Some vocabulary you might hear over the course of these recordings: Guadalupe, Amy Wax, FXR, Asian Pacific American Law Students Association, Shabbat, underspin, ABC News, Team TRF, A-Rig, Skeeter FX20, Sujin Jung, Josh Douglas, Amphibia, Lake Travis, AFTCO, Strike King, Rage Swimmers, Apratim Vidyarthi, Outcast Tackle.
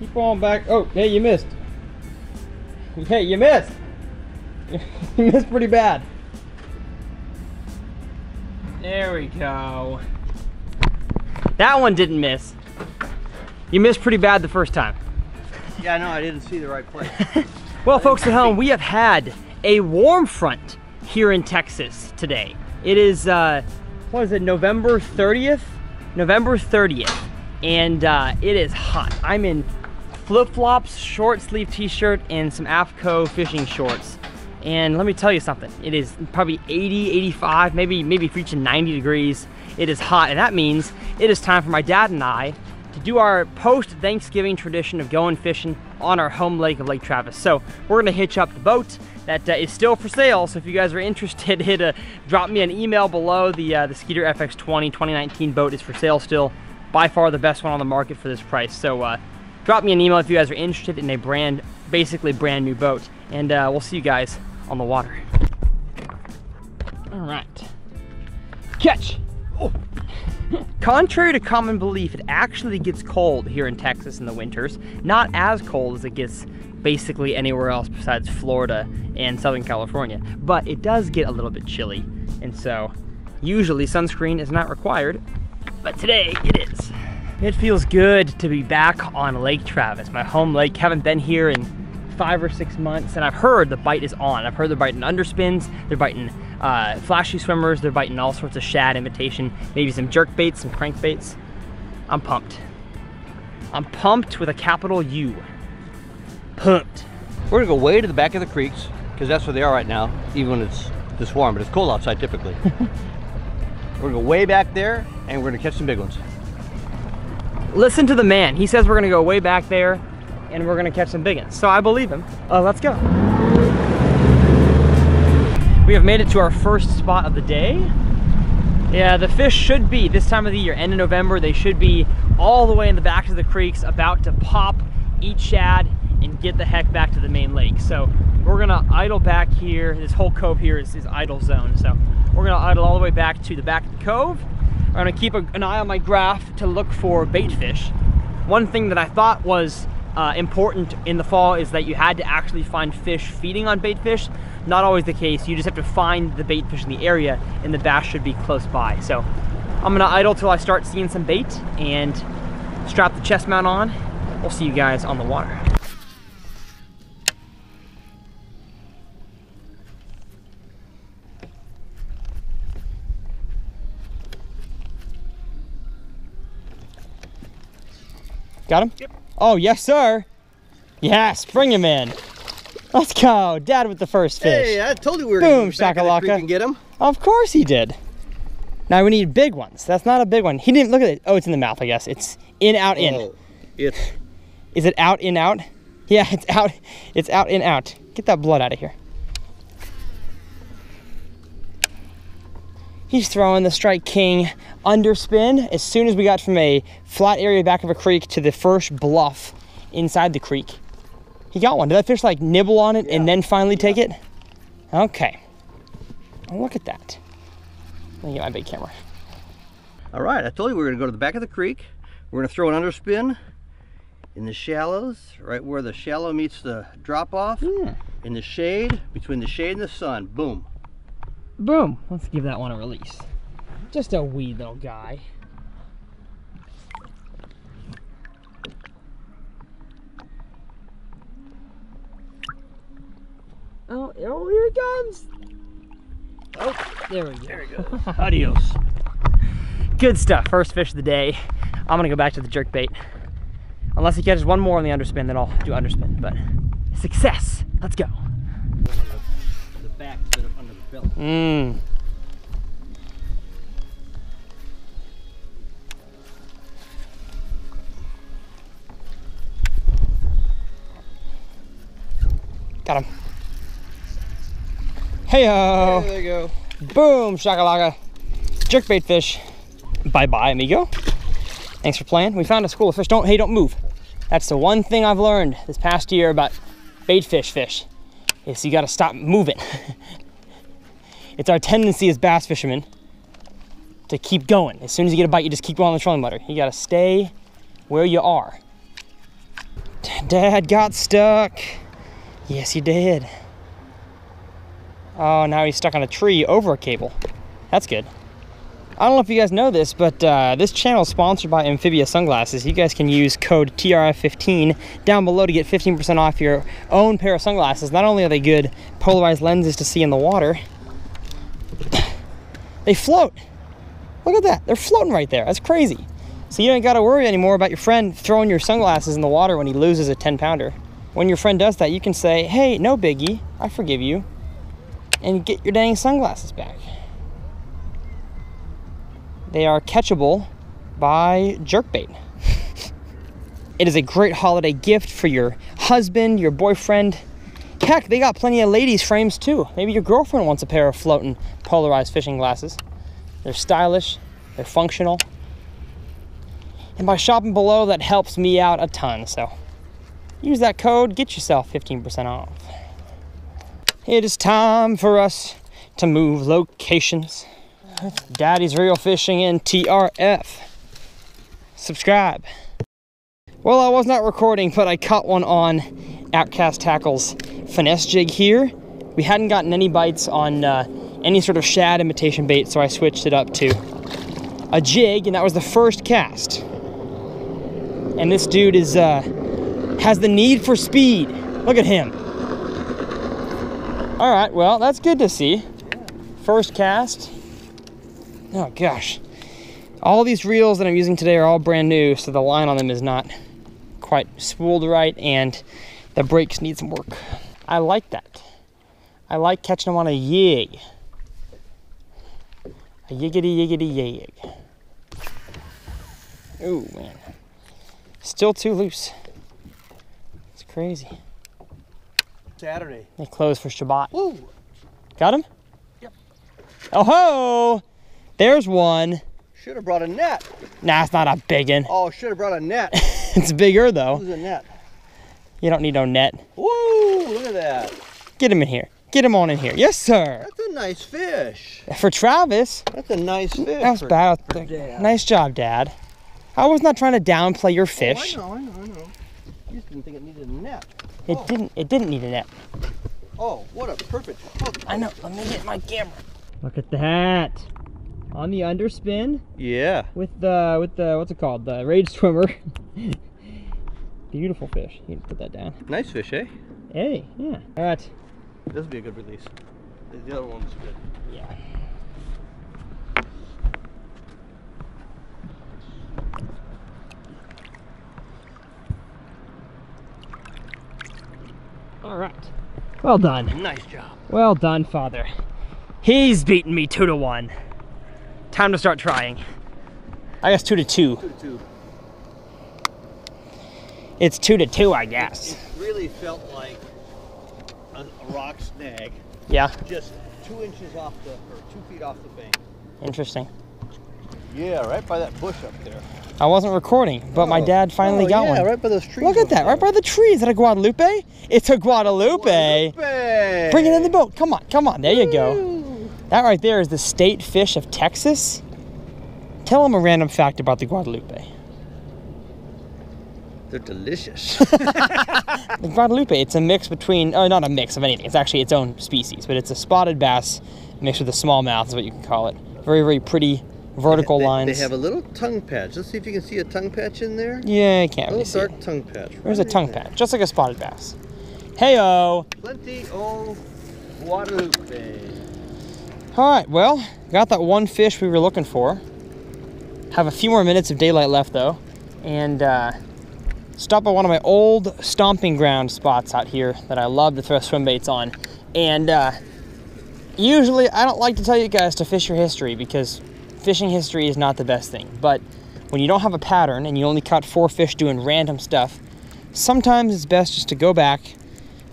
Keep on back. Oh, hey, you missed. Hey, you missed. You missed pretty bad. There we go. That one didn't miss. You missed pretty bad the first time. Yeah, no, I didn't see the right play. Well, folks at home, we have had a warm front here in Texas today. It is, what is it, November 30th? November 30th, and it is hot. I'm in flip-flops, short sleeve t-shirt, and some AFTCO fishing shorts. And let me tell you something, it is probably 80, 85, maybe reaching 90 degrees. It is hot, and that means it is time for my dad and I to do our post-Thanksgiving tradition of going fishing on our home lake of Lake Travis. So we're gonna hitch up the boat that is still for sale. So if you guys are interested, hit a, drop me an email below. The Skeeter FX20 2019 boat is for sale still. By far the best one on the market for this price. So drop me an email if you guys are interested in a basically brand new boat. And we'll see you guys on the water. All right, catch. Oh. Contrary to common belief, it actually gets cold here in Texas in the winters. Not as cold as it gets basically anywhere else besides Florida and Southern California, but it does get a little bit chilly. And so usually sunscreen is not required, but today it is. It feels good to be back on Lake Travis, my home lake. Haven't been here in 5 or 6 months, and I've heard the bite is on. I've heard they're biting underspins, they're biting flashy swimmers, they're biting all sorts of shad imitation, maybe some jerk baits, some crankbaits. I'm pumped. I'm pumped with a capital U. Pumped. We're gonna go way to the back of the creeks, because that's where they are right now, even when it's this warm, but it's cold outside typically. We're gonna go way back there, and we're gonna catch some big ones. Listen to the man. He says we're gonna go way back there, and we're gonna catch some big ones. So I believe him. Let's go. We have made it to our first spot of the day. Yeah, the fish should be, this time of the year, end of November, they should be all the way in the backs of the creeks, about to pop, eat shad, and get the heck back to the main lake. So we're gonna idle back here. This whole cove here is idle zone. So we're gonna idle all the way back to the back of the cove. I'm gonna keep an eye on my graph to look for bait fish. One thing that I thought was important in the fall is that you had to actually find fish feeding on bait fish. Not always the case. You just have to find the bait fish in the area, and the bass should be close by. So I'm gonna idle till I start seeing some bait and strap the chest mount on. We'll see you guys on the water. Got him? Yep. Oh, yes, sir. Yes, bring him in. Let's go. Dad with the first fish. Hey, I told you we were going to get him. Of course he did. Now we need big ones. That's not a big one. He didn't look at it. Oh, it's in the mouth, I guess. It's in, out, in. Oh, it's... Is it out, in, out? Yeah, it's out. It's out, in, out. Get that blood out of here. He's throwing the Strike King underspin. As soon as we got from a flat area back of a creek to the first bluff inside the creek, he got one. Did that fish like nibble on it and then finally take it? Okay. Look at that. Let me get my big camera. All right, I told you we were gonna go to the back of the creek. We're gonna throw an underspin in the shallows, right where the shallow meets the drop off, in the shade, between the shade and the sun, boom. Boom. Let's give that one a release. Just a wee little guy. Oh, here it comes. Oh, there we go. There we go. Adios. Good stuff. First fish of the day. I'm going to go back to the jerkbait. Unless he catches one more on the underspin, then I'll do underspin. But success. Let's go. The back bit of under the belly. Mm. Got him. Hey-o. There they go. Boom, shakalaka. Jerkbait fish. Bye-bye, amigo. Thanks for playing. We found a school of fish. Don't, hey, don't move. That's the one thing I've learned this past year about bait fish is you gotta stop moving. It's our tendency as bass fishermen to keep going. As soon as you get a bite, you just keep going on the trolling motor. You gotta stay where you are. Dad got stuck. Yes, he did. Oh, now he's stuck on a tree over a cable. That's good. I don't know if you guys know this, but this channel is sponsored by Amphibia Sunglasses. You guys can use code TRF15 down below to get 15% off your own pair of sunglasses. Not only are they good polarized lenses to see in the water, they float. Look at that. They're floating right there. That's crazy. So you ain't got to worry anymore about your friend throwing your sunglasses in the water when he loses a 10-pounder. When your friend does that, you can say, hey, no biggie, I forgive you, and get your dang sunglasses back. They are catchable by jerkbait. It is a great holiday gift for your husband, your boyfriend. Heck, they got plenty of ladies' frames too. Maybe your girlfriend wants a pair of floating polarized fishing glasses. They're stylish, they're functional. And by shopping below, that helps me out a ton. So use that code, get yourself 15% off. It is time for us to move locations. Daddy's Reel Fishing in TRF. Subscribe. Well, I was not recording, but I caught one on Outcast Tackle's finesse jig here. We hadn't gotten any bites on any sort of shad imitation bait, so I switched it up to a jig, and that was the first cast. And this dude is has the need for speed. Look at him. All right, well, that's good to see. First cast. Oh gosh. All these reels that I'm using today are all brand new, so the line on them is not quite spooled right, and the brakes need some work. I like that. I like catching them on a yig. A yiggity yiggity yig. Oh man. Still too loose. It's crazy. Saturday. They close for Shabbat. Woo. Got him? Yep. Oh ho! There's one. Should have brought a net. Nah, it's not a big one. Oh, should have brought a net. It's bigger though. This is a net. You don't need no net. Woo! Look at that. Get him in here. Get him on in here. Yes, sir. That's a nice fish. For Travis. That's a nice fish. That was bad. Nice job, Dad. I was not trying to downplay your fish. Oh, I know. You just didn't think it needed a net. It didn't need a net. Oh, what a perfect hook. I know. Let me get my camera. Look at that. On the underspin? Yeah. With the what's it called? The Rage Swimmer. Beautiful fish. You can put that down. Nice fish, eh? Hey, yeah. All right. This would be a good release. The other one's good. Yeah. All right. Well done. Nice job. Well done, Father. He's beaten me 2-1. Time to start trying. I guess 2-2. 2-2. It's 2-2, I guess. It really felt like a rock snag. Yeah. Just 2 inches off the, or 2 feet off the bank. Interesting. Yeah, right by that bush up there. I wasn't recording, but my dad finally got one. Yeah, right by those trees. Look at that, right by the trees. Is that a Guadalupe? It's a Guadalupe. Bring it in the boat. Come on, come on. There you go. That right there is the state fish of Texas. Tell them a random fact about the Guadalupe. They're delicious. The Guadalupe, it's a mix between, oh, not a mix of anything. It's actually its own species, but it's a spotted bass mixed with a smallmouth is what you can call it. Very, very pretty vertical lines. They have a little tongue patch. Let's see if you can see a tongue patch in there. Yeah, you can't really see. A little dark tongue patch. There's a tongue patch, just like a spotted bass. Hey-o. Plenty o Guadalupe. All right, well, got that one fish we were looking for. Have a few more minutes of daylight left though, and stop at one of my old stomping ground spots out here that I love to throw swim baits on. And usually I don't like to tell you guys to fish your history because fishing history is not the best thing. But when you don't have a pattern and you only caught 4 fish doing random stuff, sometimes it's best just to go back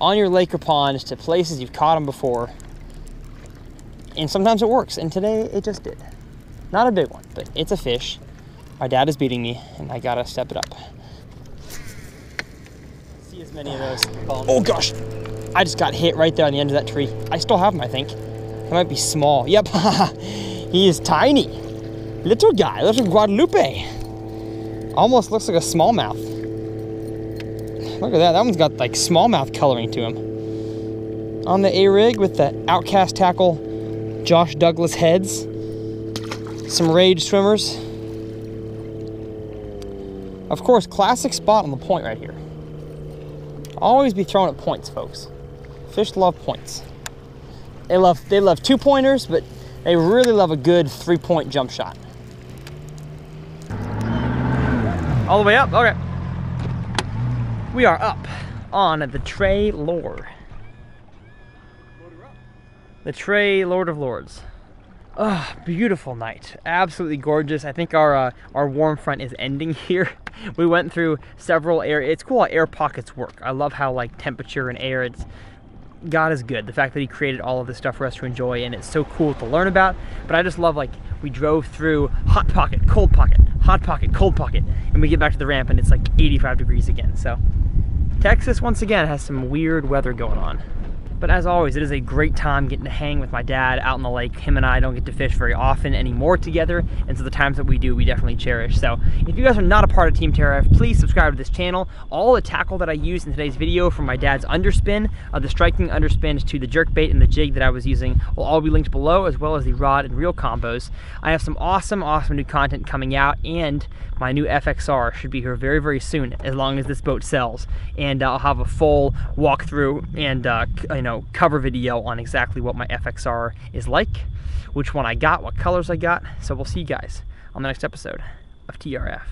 on your lake or pond to places you've caught them before. And sometimes it works, and today it just did. Not a big one, but it's a fish. My dad is beating me, and I gotta step it up. See as many of those. Oh gosh, I just got hit right there on the end of that tree. I still have him, I think. He might be small. Yep, he is tiny. Little guy, little Guadalupe. Almost looks like a smallmouth. Look at that. That one's got like smallmouth coloring to him. On the A-Rig with the Outcast Tackle Josh Douglas heads. Some Rage Swimmers. Of course, classic spot on the point right here. Always be throwing at points, folks. Fish love points. They love two pointers, but they really love a good 3-point jump shot. All the way up, okay. We are up on the Trey Lore. The Trey Lord of Lords. Oh, beautiful night, absolutely gorgeous. I think our warm front is ending here. We went through several air, it's cool how air pockets work. I love how like temperature and air, it's, God is good. The fact that he created all of this stuff for us to enjoy, and it's so cool to learn about, but I just love like, we drove through hot pocket, cold pocket, hot pocket, cold pocket, and we get back to the ramp and it's like 85 degrees again. So Texas once again has some weird weather going on. But as always, it is a great time getting to hang with my dad out on the lake. Him and I don't get to fish very often anymore together, and so the times that we do, we definitely cherish. So if you guys are not a part of Team TRF, please subscribe to this channel. All the tackle that I used in today's video, from my dad's underspin, the Strike King underspins to the jerkbait and the jig that I was using, will all be linked below, as well as the rod and reel combos. I have some awesome, awesome new content coming out, and my new FXR should be here very, very soon, as long as this boat sells. And I'll have a full walkthrough and, you know, cover video on exactly what my FXR is like, which one I got, what colors I got. So we'll see you guys on the next episode of TRF.